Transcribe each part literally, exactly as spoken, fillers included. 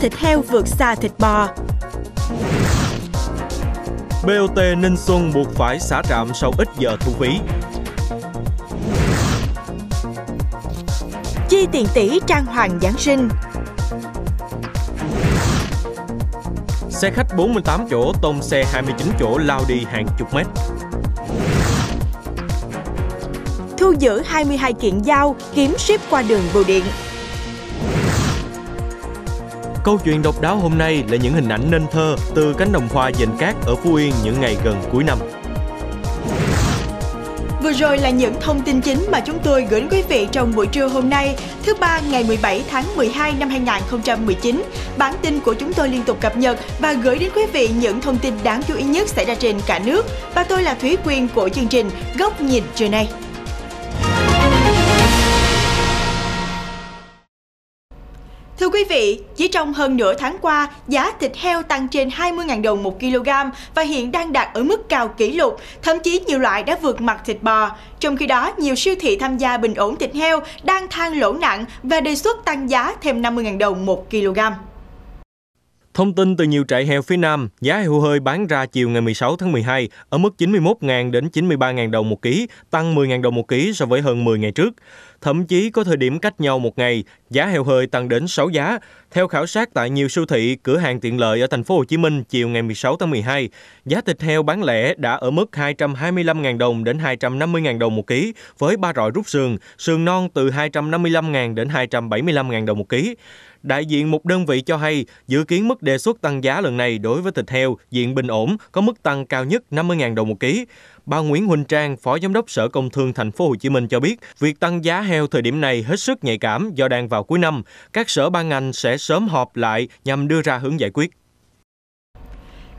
thịt heo vượt xa thịt bò. bê o tê Ninh Xuân buộc phải xả trạm sau ít giờ thu phí. Chi tiền tỷ trang hoàng Giáng sinh. Xe khách bốn mươi tám chỗ tông xe hai mươi chín chỗ lao đi hàng chục mét. Thu giữ hai mươi hai kiện dao, kiếm ship qua đường bưu điện. Câu chuyện độc đáo hôm nay là những hình ảnh nên thơ từ cánh đồng hoa dền cát ở Phú Yên những ngày gần cuối năm. Vừa rồi là những thông tin chính mà chúng tôi gửi đến quý vị trong buổi trưa hôm nay, thứ ba ngày mười bảy tháng mười hai năm hai nghìn không trăm mười chín. Bản tin của chúng tôi liên tục cập nhật và gửi đến quý vị những thông tin đáng chú ý nhất xảy ra trên cả nước. Và tôi là Thúy Quyên của chương trình Góc nhìn trưa nay. Thưa quý vị, chỉ trong hơn nửa tháng qua, giá thịt heo tăng trên hai mươi nghìn đồng một ki lô gam và hiện đang đạt ở mức cao kỷ lục, thậm chí nhiều loại đã vượt mặt thịt bò. Trong khi đó, nhiều siêu thị tham gia bình ổn thịt heo đang than lỗ nặng và đề xuất tăng giá thêm năm mươi nghìn đồng một ki lô gam. Thông tin từ nhiều trại heo phía Nam, giá heo hơi bán ra chiều ngày mười sáu tháng mười hai ở mức chín mươi mốt nghìn đến chín mươi ba nghìn đồng một ký, tăng mười nghìn đồng một ký so với hơn mười ngày trước. Thậm chí có thời điểm cách nhau một ngày, giá heo hơi tăng đến sáu giá. Theo khảo sát tại nhiều siêu thị, cửa hàng tiện lợi ở thành phố Hồ Chí Minh chiều ngày mười sáu tháng mười hai, giá thịt heo bán lẻ đã ở mức hai trăm hai mươi lăm nghìn đồng đến hai trăm năm mươi nghìn đồng một ký với ba loại rút sườn, sườn non từ hai trăm năm mươi lăm nghìn đến hai trăm bảy mươi lăm nghìn đồng một ký. Đại diện một đơn vị cho hay, dự kiến mức đề xuất tăng giá lần này đối với thịt heo diện bình ổn có mức tăng cao nhất năm mươi nghìn đồng một ký. Bà Nguyễn Huỳnh Trang, Phó Giám đốc Sở Công Thương Thành phố Hồ Chí Minh cho biết, việc tăng giá heo thời điểm này hết sức nhạy cảm do đang vào cuối năm, các sở ban ngành sẽ sớm họp lại nhằm đưa ra hướng giải quyết.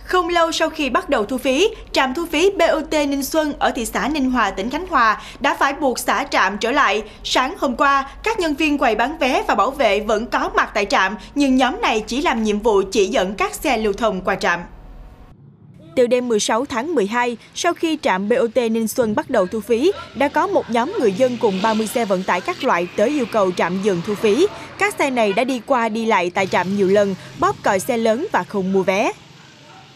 Không lâu sau khi bắt đầu thu phí, trạm thu phí bê o tê Ninh Xuân ở thị xã Ninh Hòa, tỉnh Khánh Hòa đã phải buộc xả trạm trở lại. Sáng hôm qua, các nhân viên quầy bán vé và bảo vệ vẫn có mặt tại trạm, nhưng nhóm này chỉ làm nhiệm vụ chỉ dẫn các xe lưu thông qua trạm. Từ đêm mười sáu tháng mười hai, sau khi trạm bê o tê Ninh Xuân bắt đầu thu phí, đã có một nhóm người dân cùng ba mươi xe vận tải các loại tới yêu cầu trạm dừng thu phí. Các xe này đã đi qua đi lại tại trạm nhiều lần, bóp còi xe lớn và không mua vé.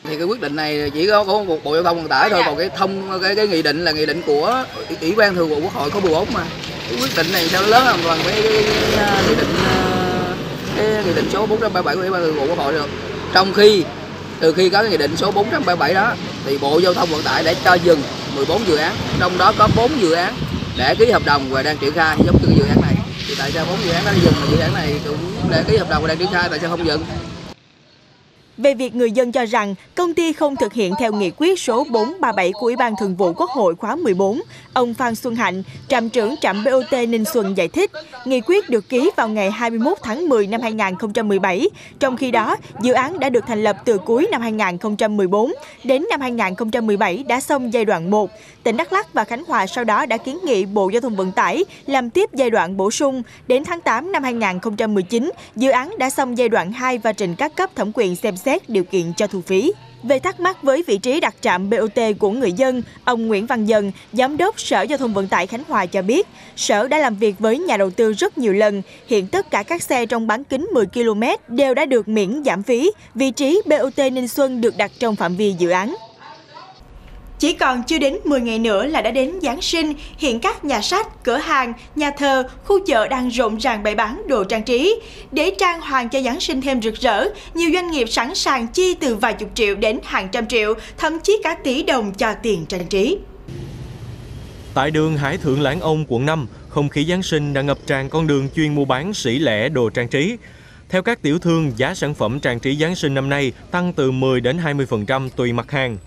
Thì cái quyết định này chỉ có của Bộ Giao thông Vận tải thôi, còn cái thông cái, cái nghị định là nghị định của Ủy ban Thường vụ Quốc hội có mười bốn mà. Cái quyết định này sao lớn hơn toàn cái nghị định cái nghị định số bốn trăm ba mươi bảy của Ủy ban Thường vụ Quốc hội được. Trong khi từ khi có cái nghị định số bốn trăm ba mươi bảy đó thì Bộ Giao thông Vận tải đã cho dừng mười bốn dự án, trong đó có bốn dự án để ký hợp đồng và đang triển khai giống như cái dự án này. Thì tại sao bốn dự án đã dừng mà dự án này cũng để ký hợp đồng và đang triển khai, tại sao không dừng? Về việc người dân cho rằng công ty không thực hiện theo nghị quyết số bốn ba bảy của Ủy ban Thường vụ Quốc hội khóa mười bốn, ông Phan Xuân Hạnh, trạm trưởng trạm bê o tê Ninh Xuân giải thích, nghị quyết được ký vào ngày hai mươi mốt tháng mười năm hai nghìn không trăm mười bảy, trong khi đó dự án đã được thành lập từ cuối năm hai nghìn không trăm mười bốn, đến năm hai nghìn không trăm mười bảy đã xong giai đoạn một. Tỉnh Đắk Lắk và Khánh Hòa sau đó đã kiến nghị Bộ Giao thông Vận tải làm tiếp giai đoạn bổ sung. Đến tháng tám năm hai nghìn không trăm mười chín, dự án đã xong giai đoạn hai và trình các cấp thẩm quyền xem xét điều kiện cho thu phí. Về thắc mắc với vị trí đặt trạm bê o tê của người dân, ông Nguyễn Văn Dân, Giám đốc Sở Giao thông Vận tải Khánh Hòa cho biết, Sở đã làm việc với nhà đầu tư rất nhiều lần. Hiện tất cả các xe trong bán kính mười ki lô mét đều đã được miễn giảm phí. Vị trí bê o tê Ninh Xuân được đặt trong phạm vi dự án. Chỉ còn chưa đến mười ngày nữa là đã đến Giáng sinh, hiện các nhà sách, cửa hàng, nhà thờ, khu chợ đang rộn ràng bày bán đồ trang trí. Để trang hoàng cho Giáng sinh thêm rực rỡ, nhiều doanh nghiệp sẵn sàng chi từ vài chục triệu đến hàng trăm triệu, thậm chí cả tỷ đồng cho tiền trang trí. Tại đường Hải Thượng Lãn Ông, quận năm, không khí Giáng sinh đã ngập tràn con đường chuyên mua bán sỉ lẻ đồ trang trí. Theo các tiểu thương, giá sản phẩm trang trí Giáng sinh năm nay tăng từ mười đến hai mươi phần trăm tùy mặt hàng.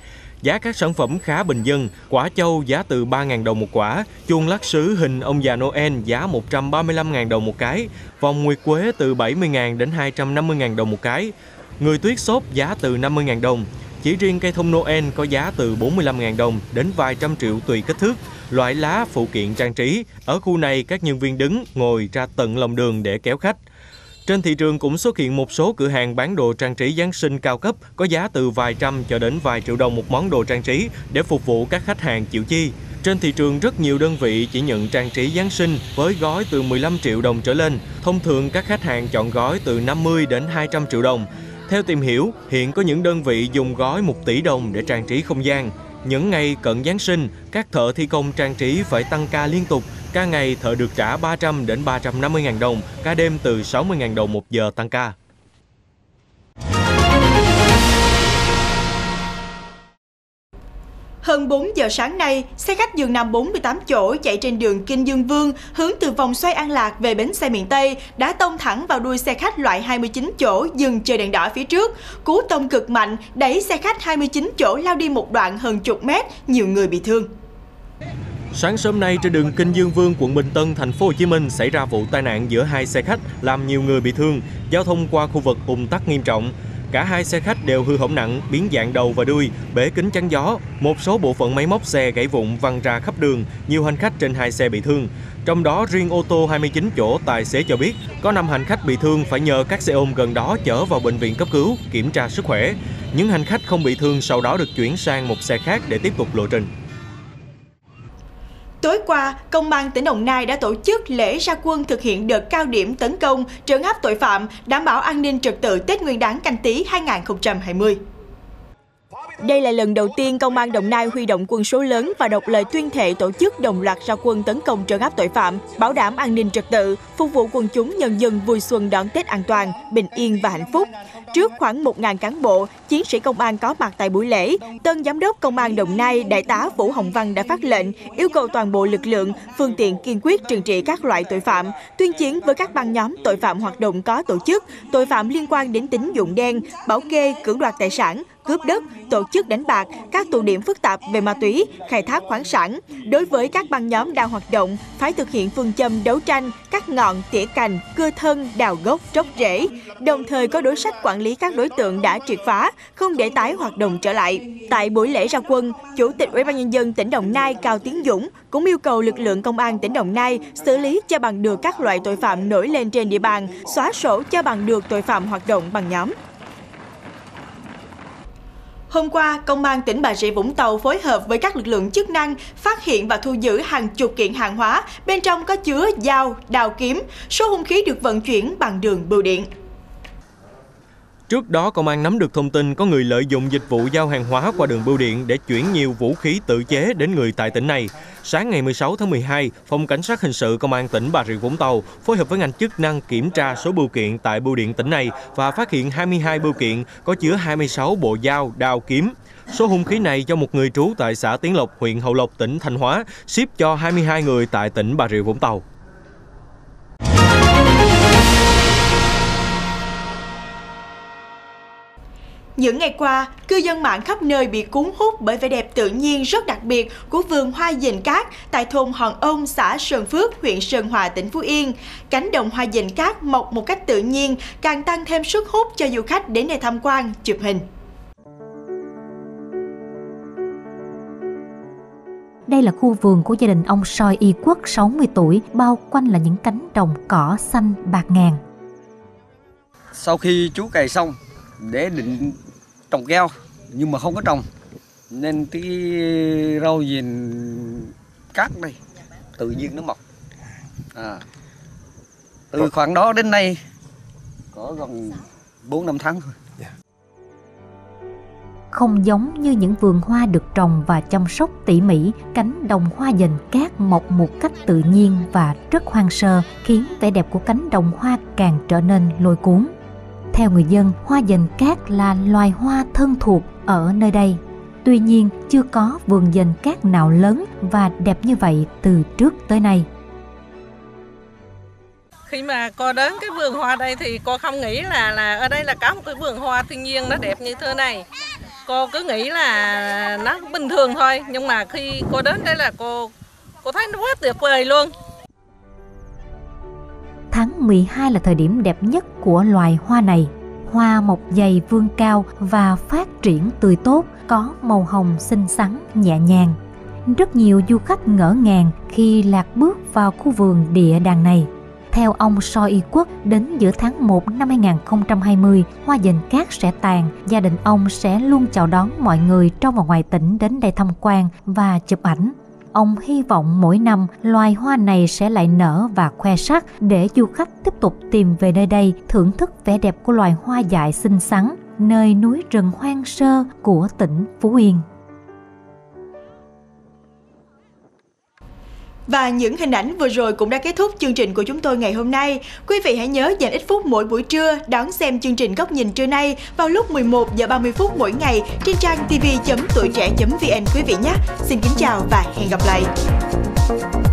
Giá các sản phẩm khá bình dân, quả châu giá từ ba nghìn đồng một quả, chuông lắc sứ hình ông già Noel giá một trăm ba mươi lăm nghìn đồng một cái, vòng nguyệt quế từ bảy mươi nghìn đến hai trăm năm mươi nghìn đồng một cái, người tuyết xốp giá từ năm mươi nghìn đồng. Chỉ riêng cây thông Noel có giá từ bốn mươi lăm nghìn đồng đến vài trăm triệu tùy kích thước, loại lá, phụ kiện trang trí. Ở khu này, các nhân viên đứng, ngồi ra tận lòng đường để kéo khách. Trên thị trường cũng xuất hiện một số cửa hàng bán đồ trang trí Giáng sinh cao cấp có giá từ vài trăm cho đến vài triệu đồng một món đồ trang trí để phục vụ các khách hàng chịu chi. Trên thị trường rất nhiều đơn vị chỉ nhận trang trí Giáng sinh với gói từ mười lăm triệu đồng trở lên. Thông thường các khách hàng chọn gói từ năm mươi đến hai trăm triệu đồng. Theo tìm hiểu, hiện có những đơn vị dùng gói một tỷ đồng để trang trí không gian. Những ngày cận Giáng sinh, các thợ thi công trang trí phải tăng ca liên tục. Ca ngày thợ được trả ba trăm đến ba trăm năm mươi nghìn đồng, ca đêm từ sáu mươi nghìn đồng một giờ tăng ca. Hơn bốn giờ sáng nay, xe khách giường nằm bốn mươi tám chỗ chạy trên đường Kinh Dương Vương hướng từ vòng xoay An Lạc về bến xe miền Tây đã tông thẳng vào đuôi xe khách loại hai mươi chín chỗ dừng chờ đèn đỏ phía trước. Cú tông cực mạnh đẩy xe khách hai mươi chín chỗ lao đi một đoạn hơn chục mét, nhiều người bị thương. Sáng sớm nay trên đường Kinh Dương Vương, quận Bình Tân, thành phố Hồ Chí Minh xảy ra vụ tai nạn giữa hai xe khách làm nhiều người bị thương. Giao thông qua khu vực ùn tắc nghiêm trọng. Cả hai xe khách đều hư hỏng nặng, biến dạng đầu và đuôi, bể kính chắn gió, một số bộ phận máy móc xe gãy vụn văng ra khắp đường, nhiều hành khách trên hai xe bị thương. Trong đó riêng ô tô hai mươi chín chỗ tài xế cho biết có năm hành khách bị thương phải nhờ các xe ôm gần đó chở vào bệnh viện cấp cứu, kiểm tra sức khỏe. Những hành khách không bị thương sau đó được chuyển sang một xe khác để tiếp tục lộ trình. Tối qua, Công an tỉnh Đồng Nai đã tổ chức lễ ra quân thực hiện đợt cao điểm tấn công, trấn áp tội phạm, đảm bảo an ninh trật tự Tết Nguyên đán Canh Tý hai nghìn không trăm hai mươi. Đây là lần đầu tiên Công an Đồng Nai huy động quân số lớn và đọc lời tuyên thệ tổ chức đồng loạt ra quân tấn công trấn áp tội phạm, bảo đảm an ninh trật tự, phục vụ quần chúng nhân dân vui xuân đón Tết an toàn, bình yên và hạnh phúc. Trước khoảng một nghìn cán bộ, chiến sĩ công an có mặt tại buổi lễ, Tân Giám đốc Công an Đồng Nai Đại tá Vũ Hồng Văn đã phát lệnh yêu cầu toàn bộ lực lượng, phương tiện kiên quyết trừng trị các loại tội phạm, tuyên chiến với các băng nhóm tội phạm hoạt động có tổ chức, tội phạm liên quan đến tín dụng đen, bảo kê, cưỡng đoạt tài sản, cướp đất, tổ chức đánh bạc, các tụ điểm phức tạp về ma túy, khai thác khoáng sản. Đối với các băng nhóm đang hoạt động, phải thực hiện phương châm đấu tranh, cắt ngọn, tỉa cành, cưa thân, đào gốc, tróc rễ, đồng thời có đối sách quản lý các đối tượng đã triệt phá, không để tái hoạt động trở lại. Tại buổi lễ ra quân, Chủ tịch Ủy ban Nhân dân tỉnh Đồng Nai Cao Tiến Dũng cũng yêu cầu lực lượng Công an tỉnh Đồng Nai xử lý cho bằng được các loại tội phạm nổi lên trên địa bàn, xóa sổ cho bằng được tội phạm hoạt động bằng nhóm. Hôm qua, Công an tỉnh Bà Rịa Vũng Tàu phối hợp với các lực lượng chức năng phát hiện và thu giữ hàng chục kiện hàng hóa, bên trong có chứa dao, đao kiếm, số hung khí được vận chuyển bằng đường bưu điện. Trước đó, công an nắm được thông tin có người lợi dụng dịch vụ giao hàng hóa qua đường bưu điện để chuyển nhiều vũ khí tự chế đến người tại tỉnh này. Sáng ngày mười sáu tháng mười hai, Phòng Cảnh sát Hình sự Công an tỉnh Bà Rịa Vũng Tàu phối hợp với ngành chức năng kiểm tra số bưu kiện tại bưu điện tỉnh này và phát hiện hai mươi hai bưu kiện có chứa hai mươi sáu bộ dao, đao, kiếm. Số hung khí này do một người trú tại xã Tiến Lộc, huyện Hậu Lộc, tỉnh Thanh Hóa ship cho hai mươi hai người tại tỉnh Bà Rịa Vũng Tàu. Những ngày qua, cư dân mạng khắp nơi bị cuốn hút bởi vẻ đẹp tự nhiên rất đặc biệt của vườn hoa dền cát tại thôn Hòn Ông, xã Sơn Phước, huyện Sơn Hòa, tỉnh Phú Yên. Cánh đồng hoa dền cát mọc một cách tự nhiên, càng tăng thêm sức hút cho du khách đến đây tham quan, chụp hình. Đây là khu vườn của gia đình ông Soi Ý Quốc, sáu mươi tuổi, bao quanh là những cánh đồng cỏ xanh bạc ngàn. Sau khi chú cày xong, để định trồng keo nhưng mà không có trồng nên cái rau dền cát đây tự nhiên nó mọc à. Từ khoảng đó đến nay có gần bốn năm tháng thôi. Không giống như những vườn hoa được trồng và chăm sóc tỉ mỉ, cánh đồng hoa dền cát mọc một cách tự nhiên và rất hoang sơ, khiến vẻ đẹp của cánh đồng hoa càng trở nên lôi cuốn. Theo người dân, hoa dền cát là loài hoa thân thuộc ở nơi đây. Tuy nhiên, chưa có vườn dền cát nào lớn và đẹp như vậy từ trước tới nay. Khi mà cô đến cái vườn hoa đây thì cô không nghĩ là là ở đây là có một cái vườn hoa thiên nhiên nó đẹp như thế này. Cô cứ nghĩ là nó bình thường thôi, nhưng mà khi cô đến đây là cô cô thấy nó quá tuyệt vời luôn. Tháng mười hai là thời điểm đẹp nhất của loài hoa này. Hoa mọc dày vươn cao và phát triển tươi tốt, có màu hồng xinh xắn, nhẹ nhàng. Rất nhiều du khách ngỡ ngàng khi lạc bước vào khu vườn địa đàng này. Theo ông Soi Y Quốc, đến giữa tháng một năm hai nghìn không trăm hai mươi, hoa dền cát sẽ tàn. Gia đình ông sẽ luôn chào đón mọi người trong và ngoài tỉnh đến đây tham quan và chụp ảnh. Ông hy vọng mỗi năm loài hoa này sẽ lại nở và khoe sắc để du khách tiếp tục tìm về nơi đây thưởng thức vẻ đẹp của loài hoa dại xinh xắn, nơi núi rừng hoang sơ của tỉnh Phú Yên. Và những hình ảnh vừa rồi cũng đã kết thúc chương trình của chúng tôi ngày hôm nay. Quý vị hãy nhớ dành ít phút mỗi buổi trưa đón xem chương trình Góc nhìn trưa nay vào lúc mười một giờ ba mươi phút mỗi ngày trên trang tv chấm tuổi trẻ chấm vn quý vị nhé. Xin kính chào và hẹn gặp lại.